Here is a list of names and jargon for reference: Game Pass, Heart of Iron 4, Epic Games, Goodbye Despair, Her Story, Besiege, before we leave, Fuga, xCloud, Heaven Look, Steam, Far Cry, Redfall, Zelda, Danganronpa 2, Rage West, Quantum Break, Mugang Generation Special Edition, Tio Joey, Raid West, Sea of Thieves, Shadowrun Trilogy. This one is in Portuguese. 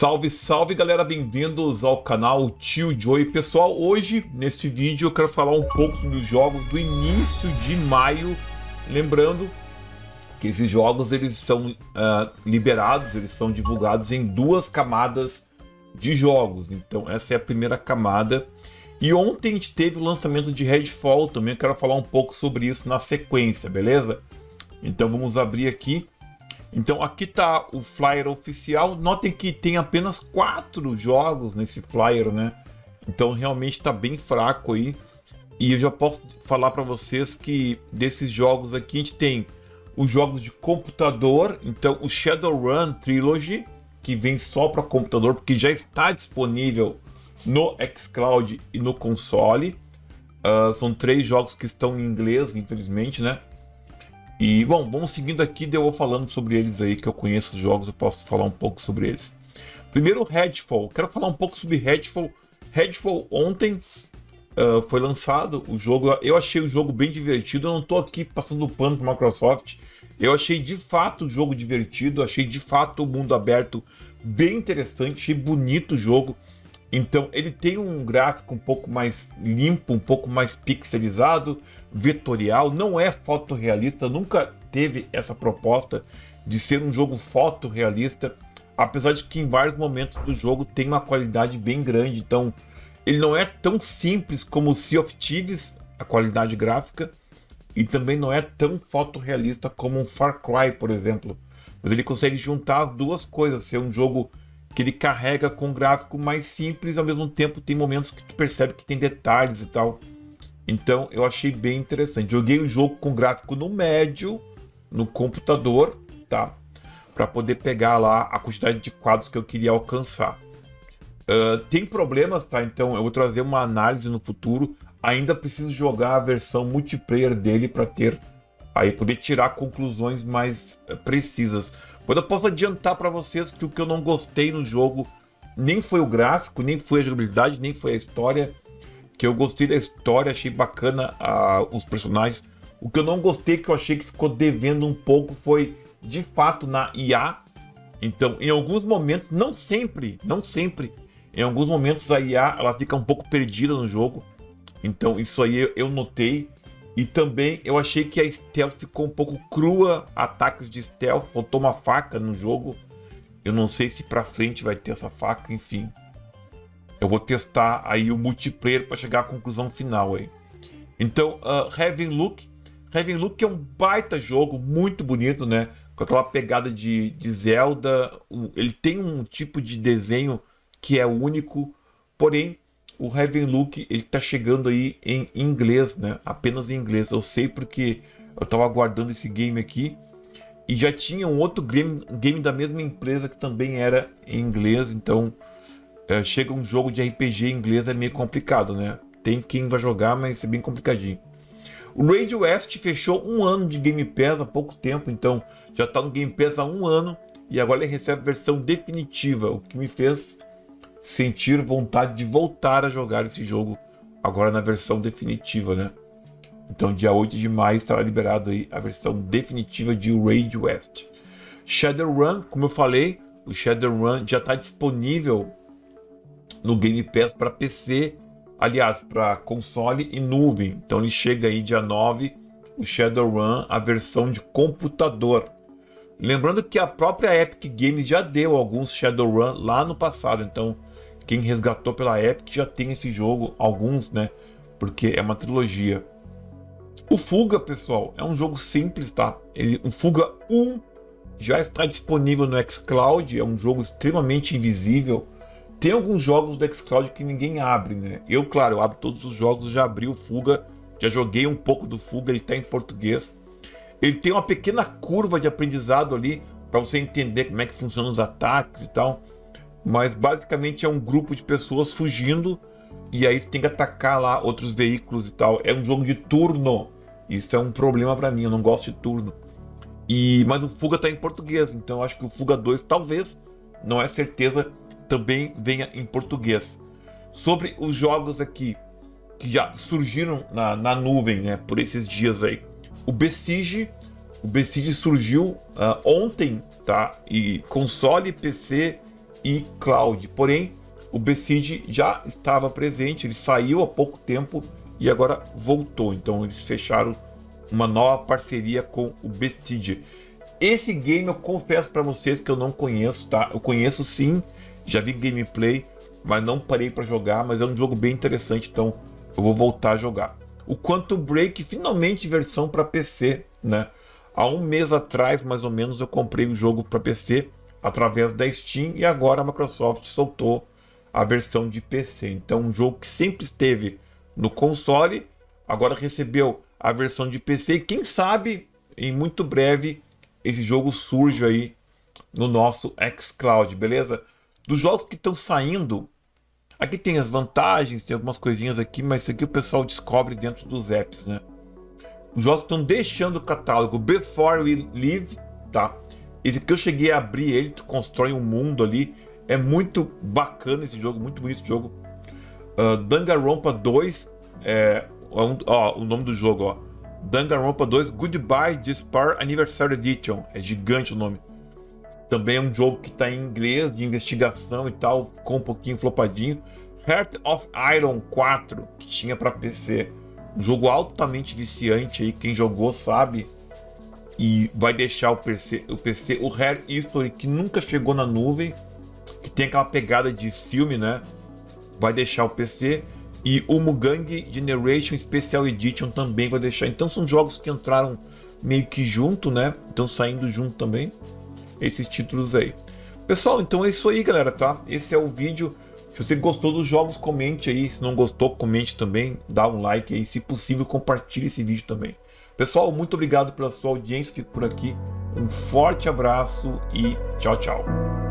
Salve, salve galera, bem-vindos ao canal Tio Joey. Pessoal, hoje neste vídeo eu quero falar um pouco sobre os jogos do início de maio. Lembrando que esses jogos eles são liberados, eles são divulgados em duas camadas de jogos. Então essa é a primeira camada. E ontem a gente teve o lançamento de Redfall, também eu quero falar um pouco sobre isso na sequência, beleza? Então vamos abrir aqui. Então aqui está o flyer oficial. Notem que tem apenas 4 jogos nesse flyer, né? Então realmente está bem fraco aí. E eu já posso falar para vocês que desses jogos aqui a gente tem os jogos de computador. Então o Shadowrun Trilogy, que vem só para computador, porque já está disponível no xCloud e no console. São 3 jogos que estão em inglês, infelizmente, né? E, bom, vamos seguindo aqui, eu vou falando sobre eles aí, que eu conheço os jogos, eu posso falar um pouco sobre eles. Primeiro, Redfall. Quero falar um pouco sobre Redfall. Redfall ontem foi lançado o jogo. Eu achei o jogo bem divertido, eu não tô aqui passando pano para a Microsoft. Eu achei de fato o jogo divertido, achei de fato o mundo aberto bem interessante, achei bonito o jogo. Então, ele tem um gráfico um pouco mais limpo, um pouco mais pixelizado, vetorial, não é fotorrealista, nunca teve essa proposta de ser um jogo fotorrealista, apesar de que em vários momentos do jogo tem uma qualidade bem grande, então ele não é tão simples como o Sea of Thieves, a qualidade gráfica, e também não é tão fotorrealista como um Far Cry, por exemplo, mas ele consegue juntar as duas coisas, ser um jogo que ele carrega com um gráfico mais simples, ao mesmo tempo tem momentos que tu percebe que tem detalhes e tal. Então eu achei bem interessante. Joguei o jogo com gráfico no médio, no computador, tá? Para poder pegar lá a quantidade de quadros que eu queria alcançar. Tem problemas, tá? Então eu vou trazer uma análise no futuro. Ainda preciso jogar a versão multiplayer dele para ter aí poder tirar conclusões mais precisas. Mas eu posso adiantar para vocês que o que eu não gostei no jogo nem foi o gráfico, nem foi a jogabilidade, nem foi a história. Que eu gostei da história, achei bacana os personagens. O que eu não gostei, que eu achei que ficou devendo um pouco, foi de fato na IA. Então, em alguns momentos, não sempre, em alguns momentos a IA ela fica um pouco perdida no jogo. Então, isso aí eu notei. E também eu achei que a stealth ficou um pouco crua, ataques de stealth, faltou uma faca no jogo. Eu não sei se pra frente vai ter essa faca, enfim. Eu vou testar aí o multiplayer para chegar à conclusão final aí. Então, Heaven Look. Heaven Look é um baita jogo, muito bonito, né? Com aquela pegada de Zelda. Ele tem um tipo de desenho que é único, porém... O Heaven Look, ele tá chegando aí em inglês, né? Apenas em inglês. Eu sei porque eu tava aguardando esse game aqui. E já tinha um outro game da mesma empresa que também era em inglês. Então, chega um jogo de RPG em inglês, é meio complicado, né? Tem quem vai jogar, mas é bem complicadinho. O Raid West fechou um ano de Game Pass há pouco tempo. Então, já tá no Game Pass há um ano. E agora ele recebe a versão definitiva. O que me fez... sentir vontade de voltar a jogar esse jogo agora na versão definitiva, né? Então dia 8 de maio estará liberado aí a versão definitiva de Rage West. Shadowrun, como eu falei, o Shadowrun já está disponível no Game Pass para PC, aliás, para console e nuvem. Então ele chega aí dia 9, o Shadowrun, a versão de computador. Lembrando que a própria Epic Games já deu alguns Shadowrun lá no passado, então quem resgatou pela Epic já tem esse jogo, alguns, né? Porque é uma trilogia. O Fuga, pessoal, é um jogo simples, tá? O Fuga 1 já está disponível no xCloud, é um jogo extremamente invisível. Tem alguns jogos do xCloud que ninguém abre, né? Eu, claro, eu abro todos os jogos, já abri o Fuga, já joguei um pouco do Fuga, ele está em português. Ele tem uma pequena curva de aprendizado ali para você entender como é que funcionam os ataques e tal. Mas basicamente é um grupo de pessoas fugindo e aí tem que atacar lá outros veículos e tal. É um jogo de turno. Isso é um problema para mim, eu não gosto de turno. Mas o Fuga tá em português, então eu acho que o Fuga 2 talvez, não é certeza, também venha em português. Sobre os jogos aqui que já surgiram na nuvem, né, por esses dias aí. O Besiege surgiu ontem, tá? E console, PC xCloud. Porém, o Besiege já estava presente, ele saiu há pouco tempo e agora voltou. Então eles fecharam uma nova parceria com o Besiege. Esse game eu confesso para vocês que eu não conheço, tá? Eu conheço sim, já vi gameplay, mas não parei para jogar, mas é um jogo bem interessante, então eu vou voltar a jogar. O Quantum Break, finalmente versão para PC, né? Há um mês atrás, mais ou menos, eu comprei o jogo para PC através da Steam e agora a Microsoft soltou a versão de PC. Então, um jogo que sempre esteve no console, agora recebeu a versão de PC e quem sabe, em muito breve, esse jogo surge aí no nosso xCloud, beleza? Dos jogos que estão saindo, aqui tem as vantagens, tem algumas coisinhas aqui, mas isso aqui o pessoal descobre dentro dos apps, né? Os jogos estão deixando o catálogo. Before we leave, tá? Esse aqui eu cheguei a abrir ele, tu constrói um mundo ali. É muito bacana esse jogo, muito bonito esse jogo. Danganronpa 2, ó, o nome do jogo, ó. Danganronpa 2, Goodbye Despair Anniversary Edition. É gigante o nome. Também é um jogo que está em inglês, de investigação e tal, ficou um pouquinho flopadinho. Heart of Iron 4, que tinha para PC. Um jogo altamente viciante aí, quem jogou sabe. E vai deixar o PC. O Her Story, que nunca chegou na nuvem, que tem aquela pegada de filme, né? Vai deixar o PC. E o Mugang Generation Special Edition também vai deixar. Então são jogos que entraram meio que junto, né? Estão saindo junto também, esses títulos aí. Pessoal, então é isso aí, galera, tá? Esse é o vídeo. Se você gostou dos jogos, comente aí. Se não gostou, comente também. Dá um like aí. Se possível, compartilhe esse vídeo também. Pessoal, muito obrigado pela sua audiência. Fico por aqui. Um forte abraço e tchau, tchau.